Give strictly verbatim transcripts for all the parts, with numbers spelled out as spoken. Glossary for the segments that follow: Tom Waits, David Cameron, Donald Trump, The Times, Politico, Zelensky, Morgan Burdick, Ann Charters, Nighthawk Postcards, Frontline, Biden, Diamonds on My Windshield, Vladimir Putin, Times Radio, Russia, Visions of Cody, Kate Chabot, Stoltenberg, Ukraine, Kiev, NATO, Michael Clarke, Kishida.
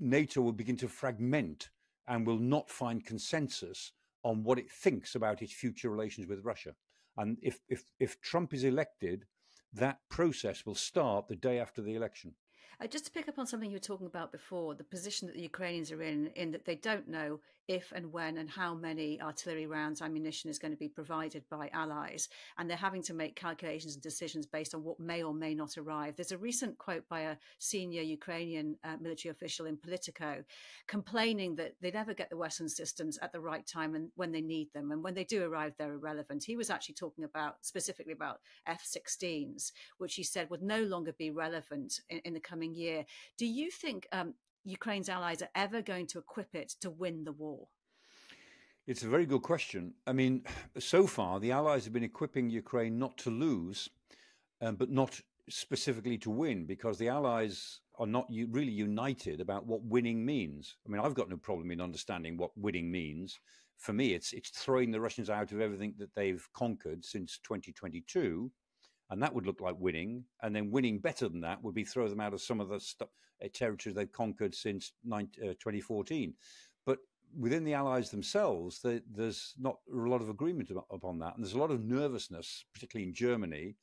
NATO will begin to fragment and will not find consensus on what it thinks about its future relations with Russia. And if, if, if Trump is elected, that process will start the day after the election. Uh, just to pick up on something you were talking about before, the position that the Ukrainians are in, in that they don't know if and when and how many artillery rounds, ammunition is going to be provided by allies. And they're having to make calculations and decisions based on what may or may not arrive. There's a recent quote by a senior Ukrainian uh, military official in Politico complaining that they never get the Western systems at the right time and when they need them. And when they do arrive, they're irrelevant. He was actually talking about specifically about F sixteens, which he said would no longer be relevant in, in the coming year. Do you think um, Ukraine's allies are ever going to equip it to win the war? It's a very good question. I mean, so far, the allies have been equipping Ukraine not to lose, um, but not specifically to win, because the allies are not u- really united about what winning means. I mean, I've got no problem in understanding what winning means. For me, it's, it's throwing the Russians out of everything that they've conquered since twenty twenty-two. And that would look like winning. And then winning better than that would be throw them out of some of the st- uh, territories they've conquered since twenty fourteen. But within the allies themselves, they, there's not a lot of agreement about, upon that. And there's a lot of nervousness, particularly in Germany,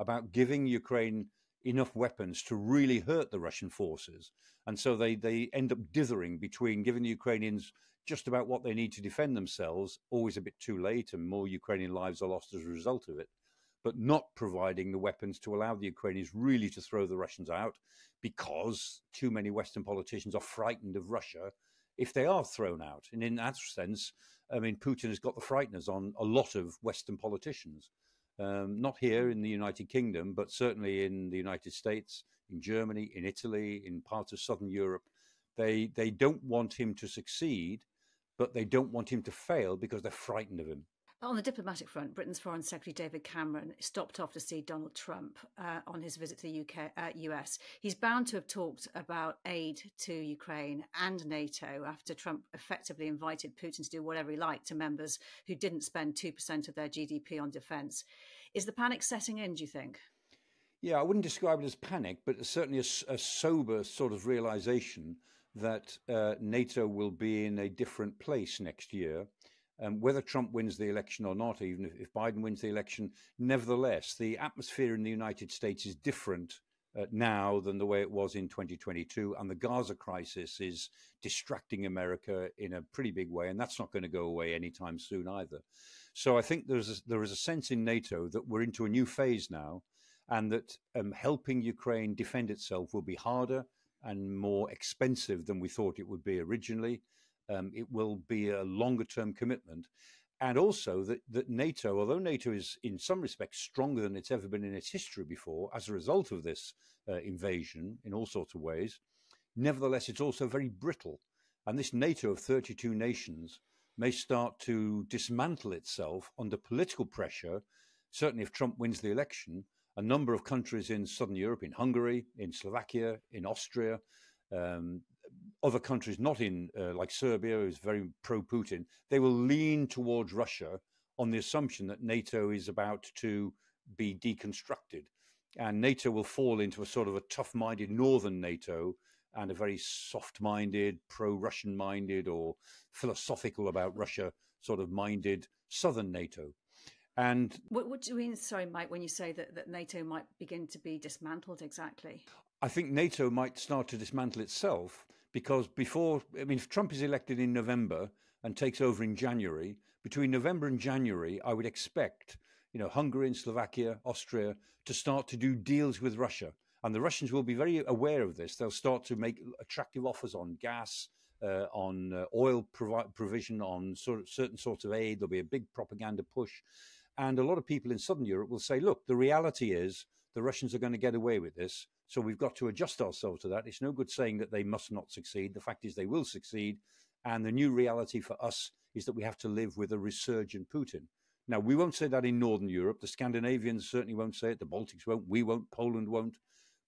about giving Ukraine enough weapons to really hurt the Russian forces. And so they, they end up dithering between giving the Ukrainians just about what they need to defend themselves, always a bit too late, and more Ukrainian lives are lost as a result of it, but not providing the weapons to allow the Ukrainians really to throw the Russians out, because too many Western politicians are frightened of Russia if they are thrown out. And in that sense, I mean, Putin has got the frighteners on a lot of Western politicians, um, not here in the United Kingdom, but certainly in the United States, in Germany, in Italy, in parts of Southern Europe. They, they don't want him to succeed, but they don't want him to fail because they're frightened of him. On the diplomatic front, Britain's Foreign Secretary David Cameron stopped off to see Donald Trump uh, on his visit to the U K, uh, U S. He's bound to have talked about aid to Ukraine and NATO after Trump effectively invited Putin to do whatever he liked to members who didn't spend two percent of their G D P on defence. Is the panic setting in, do you think? Yeah, I wouldn't describe it as panic, but certainly a, a sober sort of realisation that uh, NATO will be in a different place next year. Um, whether Trump wins the election or not, even if, if Biden wins the election, nevertheless, the atmosphere in the United States is different uh, now than the way it was in twenty twenty-two. And the Gaza crisis is distracting America in a pretty big way. And that's not going to go away anytime soon either. So I think there's a, there is a sense in NATO that we're into a new phase now, and that um, helping Ukraine defend itself will be harder and more expensive than we thought it would be originally. Um, it will be a longer-term commitment, and also that, that NATO, although NATO is in some respects stronger than it's ever been in its history before as a result of this uh, invasion in all sorts of ways, nevertheless, it's also very brittle. And this NATO of thirty-two nations may start to dismantle itself under political pressure, certainly if Trump wins the election. A number of countries in Southern Europe, in Hungary, in Slovakia, in Austria, um, other countries not in, uh, like Serbia, who's very pro-Putin, they will lean towards Russia on the assumption that NATO is about to be deconstructed. And NATO will fall into a sort of a tough-minded northern NATO and a very soft-minded, pro-Russian-minded or philosophical about Russia sort of minded southern NATO. And what, what do you mean, sorry, Mike, when you say that, that NATO might begin to be dismantled exactly? I think NATO might start to dismantle itself, because before, I mean, if Trump is elected in November and takes over in January, between November and January, I would expect, you know, Hungary and Slovakia, Austria to start to do deals with Russia. And the Russians will be very aware of this. They'll start to make attractive offers on gas, uh, on uh, oil provi- provision, on sort of certain sorts of aid. There'll be a big propaganda push. And a lot of people in Southern Europe will say, look, the reality is the Russians are going to get away with this. So we've got to adjust ourselves to that. It's no good saying that they must not succeed. The fact is they will succeed. And the new reality for us is that we have to live with a resurgent Putin. Now, we won't say that in Northern Europe. The Scandinavians certainly won't say it. The Baltics won't. We won't. Poland won't.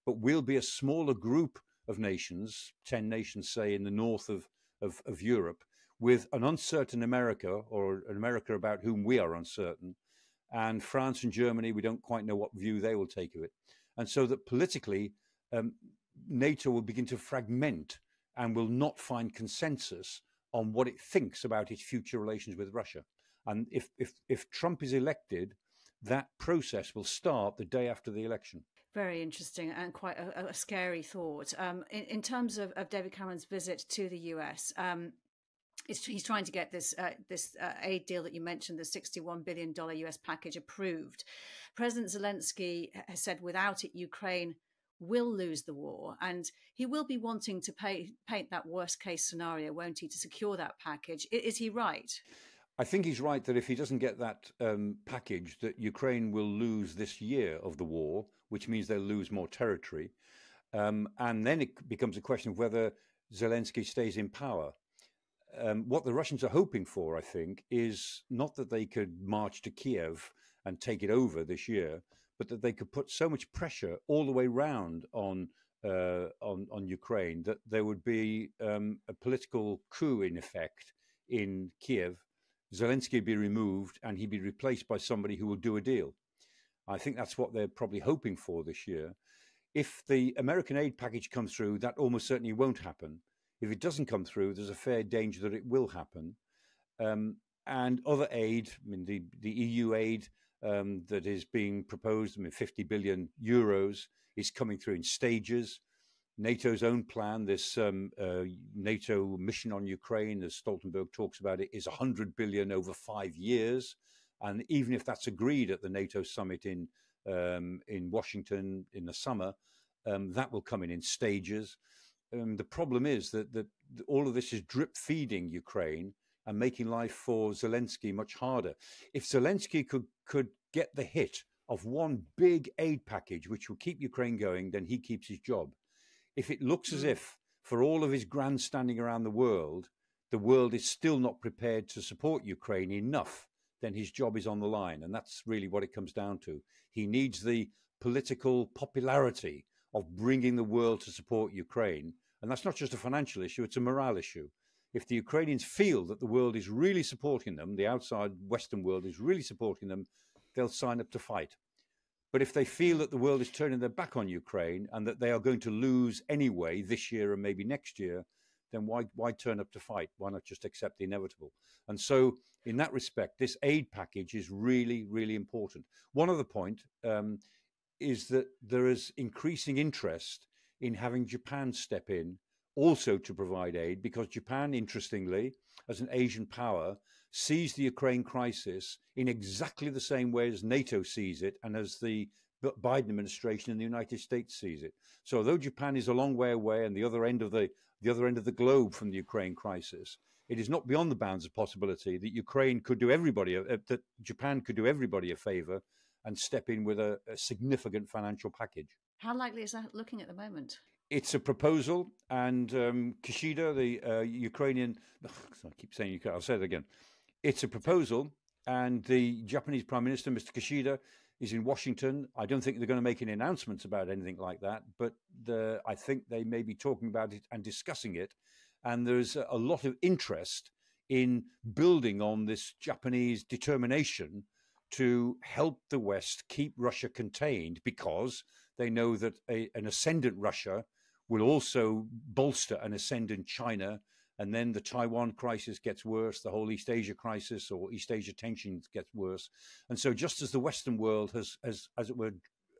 But we'll be a smaller group of nations, ten nations, say, in the north of, of, of Europe, with an uncertain America, or an America about whom we are uncertain. And France and Germany, we don't quite know what view they will take of it. And so that politically, um, NATO will begin to fragment and will not find consensus on what it thinks about its future relations with Russia. And if, if, if Trump is elected, that process will start the day after the election. Very interesting and quite a, a scary thought. Um, in, in terms of, of David Cameron's visit to the U S, um, he's trying to get this uh, this uh, aid deal that you mentioned, the sixty-one billion dollars U S package, approved. President Zelensky has said without it, Ukraine will lose the war. And he will be wanting to pay, paint that worst case scenario, won't he, to secure that package. Is, is he right? I think he's right that if he doesn't get that um, package, that Ukraine will lose this year of the war, which means they'll lose more territory. Um, and then it becomes a question of whether Zelensky stays in power. Um, what the Russians are hoping for, I think, is not that they could march to Kiev and take it over this year, but that they could put so much pressure all the way round on uh, on, on Ukraine that there would be um, a political coup, in effect, in Kiev. Zelensky would be removed and he'd be replaced by somebody who will do a deal. I think that's what they're probably hoping for this year. If the American aid package comes through, that almost certainly won't happen. If it doesn't come through, there's a fair danger that it will happen. Um, and other aid, I mean, the, the E U aid um, that is being proposed, I mean, fifty billion euros, is coming through in stages. NATO's own plan, this um, uh, NATO mission on Ukraine, as Stoltenberg talks about it, is one hundred billion over five years. And even if that's agreed at the NATO summit in um, in Washington in the summer, um, that will come in in stages. Um, the problem is that, that all of this is drip feeding Ukraine and making life for Zelensky much harder. If Zelensky could, could get the hit of one big aid package, which will keep Ukraine going, then he keeps his job. If it looks as if, for all of his grandstanding around the world, the world is still not prepared to support Ukraine enough, then his job is on the line. And that's really what it comes down to. He needs the political popularity of bringing the world to support Ukraine. And that's not just a financial issue, it's a morale issue. If the Ukrainians feel that the world is really supporting them, the outside Western world is really supporting them, they'll sign up to fight. But if they feel that the world is turning their back on Ukraine and that they are going to lose anyway this year and maybe next year, then why, why turn up to fight? Why not just accept the inevitable? And so in that respect, this aid package is really, really important. One other point um, is that there is increasing interest in having Japan step in also to provide aid, because Japan, interestingly, as an Asian power, sees the Ukraine crisis in exactly the same way as NATO sees it and as the Biden administration in the United States sees it. So though Japan is a long way away and the other end of the, the other end of the globe from the Ukraine crisis, it is not beyond the bounds of possibility that Ukraine could do everybody, uh, that Japan could do everybody a favor and step in with a, a significant financial package. How likely is that looking at the moment? It's a proposal, and um, Kishida, the uh, Ukrainian, I keep saying Ukraine, I'll say it again. It's a proposal, and the Japanese Prime Minister, Mister Kishida, is in Washington. I don't think they're going to make any announcements about anything like that, but the, I think they may be talking about it and discussing it. And there's a lot of interest in building on this Japanese determination to help the West keep Russia contained, because they know that a, an ascendant Russia will also bolster an ascendant China, and then the Taiwan crisis gets worse, the whole East Asia crisis or East Asia tensions gets worse. And so just as the Western world has, has, as it were,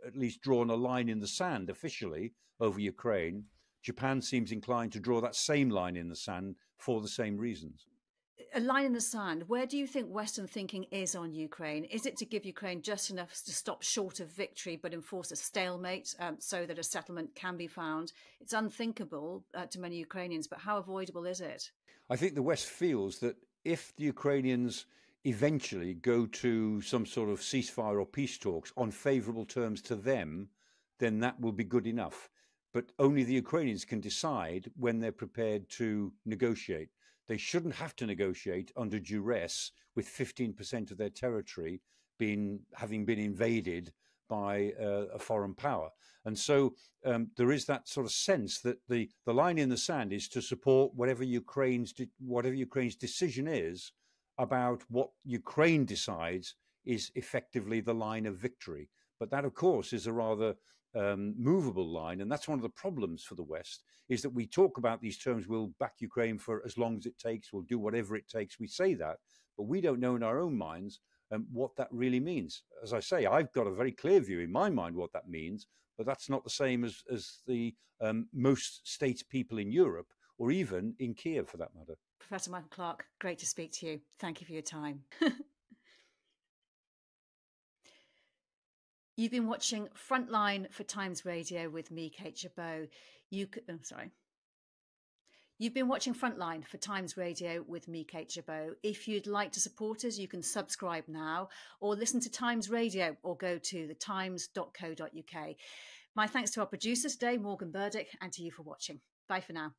at least drawn a line in the sand officially over Ukraine, Japan seems inclined to draw that same line in the sand for the same reasons. A line in the sand. Where do you think Western thinking is on Ukraine? Is it to give Ukraine just enough to stop short of victory but enforce a stalemate um, so that a settlement can be found? It's unthinkable uh, to many Ukrainians, but how avoidable is it? I think the West feels that if the Ukrainians eventually go to some sort of ceasefire or peace talks on favourable terms to them, then that will be good enough. But only the Ukrainians can decide when they're prepared to negotiate. They shouldn't have to negotiate under duress with fifteen percent of their territory being having been invaded by uh, a foreign power. And so um, there is that sort of sense that the, the line in the sand is to support whatever Ukraine's, de whatever Ukraine's decision is about what Ukraine decides is effectively the line of victory. But that, of course, is a rather um, movable line. And that's one of the problems for the West, is that we talk about these terms, we'll back Ukraine for as long as it takes, we'll do whatever it takes. We say that, but we don't know in our own minds um, what that really means. As I say, I've got a very clear view in my mind what that means, but that's not the same as, as the um, most states people in Europe, or even in Kiev for that matter. Professor Michael Clarke, great to speak to you. Thank you for your time. You've been watching Frontline for Times Radio with me, Kate Chabot. You could, I'm sorry. You've been watching Frontline for Times Radio with me, Kate Chabot. If you'd like to support us, you can subscribe now or listen to Times Radio or go to the times dot co dot uk. My thanks to our producer today, Morgan Burdick, and to you for watching. Bye for now.